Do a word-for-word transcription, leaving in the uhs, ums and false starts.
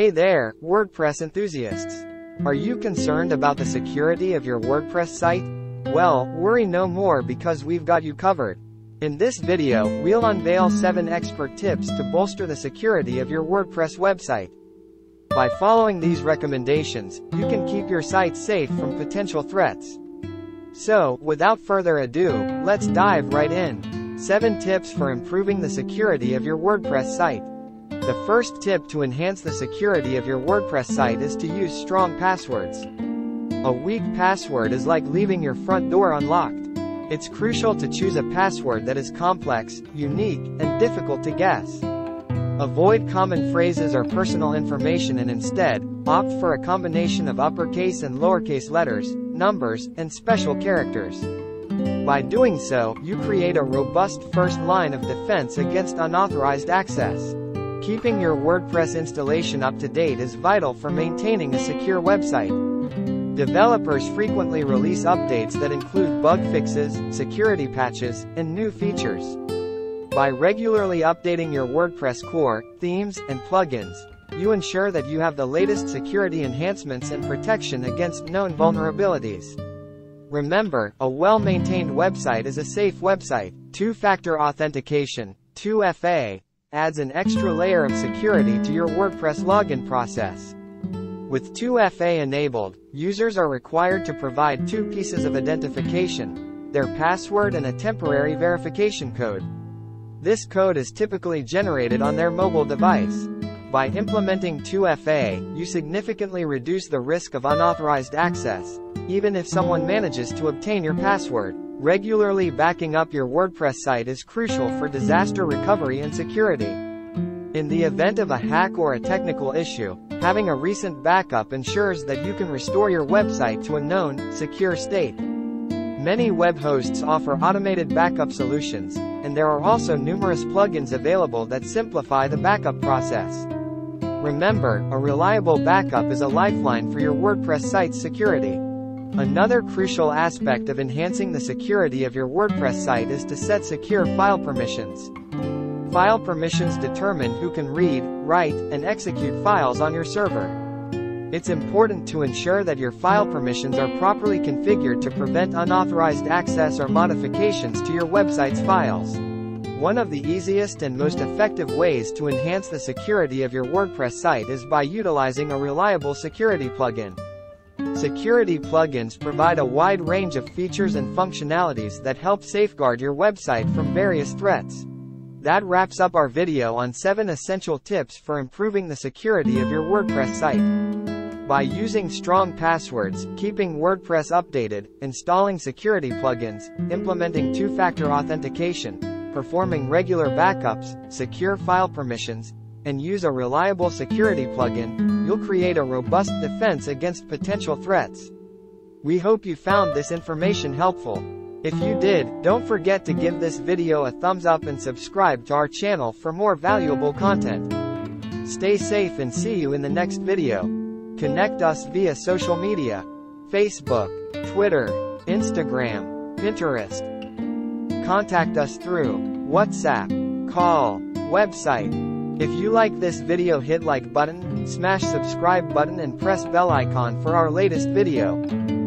Hey there, WordPress enthusiasts! Are you concerned about the security of your WordPress site? Well, worry no more, because we've got you covered. In this video, we'll unveil seven expert tips to bolster the security of your WordPress website. By following these recommendations, you can keep your site safe from potential threats. So, without further ado, let's dive right in. seven tips for improving the security of your WordPress site. The first tip to enhance the security of your WordPress site is to use strong passwords. A weak password is like leaving your front door unlocked. It's crucial to choose a password that is complex, unique, and difficult to guess. Avoid common phrases or personal information and instead, opt for a combination of uppercase and lowercase letters, numbers, and special characters. By doing so, you create a robust first line of defense against unauthorized access. Keeping your WordPress installation up to date is vital for maintaining a secure website. Developers frequently release updates that include bug fixes, security patches, and new features. By regularly updating your WordPress core, themes, and plugins, you ensure that you have the latest security enhancements and protection against known vulnerabilities. Remember, a well-maintained website is a safe website. Two-factor authentication, two F A, adds an extra layer of security to your WordPress login process. With two F A enabled, users are required to provide two pieces of identification, their password and a temporary verification code. This code is typically generated on their mobile device. By implementing two F A, you significantly reduce the risk of unauthorized access, even if someone manages to obtain your password. Regularly backing up your WordPress site is crucial for disaster recovery and security. In the event of a hack or a technical issue, having a recent backup ensures that you can restore your website to a known, secure state. Many web hosts offer automated backup solutions, and there are also numerous plugins available that simplify the backup process. Remember, a reliable backup is a lifeline for your WordPress site's security. Another crucial aspect of enhancing the security of your WordPress site is to set secure file permissions. File permissions determine who can read, write, and execute files on your server. It's important to ensure that your file permissions are properly configured to prevent unauthorized access or modifications to your website's files. One of the easiest and most effective ways to enhance the security of your WordPress site is by utilizing a reliable security plugin. Security plugins provide a wide range of features and functionalities that help safeguard your website from various threats. That wraps up our video on seven essential tips for improving the security of your WordPress site. By using strong passwords, keeping WordPress updated, installing security plugins, implementing two-factor authentication, performing regular backups, secure file permissions, and use a reliable security plugin, you'll create a robust defense against potential threats. We hope you found this information helpful. If you did, don't forget to give this video a thumbs up and subscribe to our channel for more valuable content. Stay safe and see you in the next video. Connect us via social media: Facebook, Twitter, Instagram, Pinterest. Contact us through WhatsApp, call, website. If you like this video, hit like button, smash subscribe button, and press bell icon for our latest video.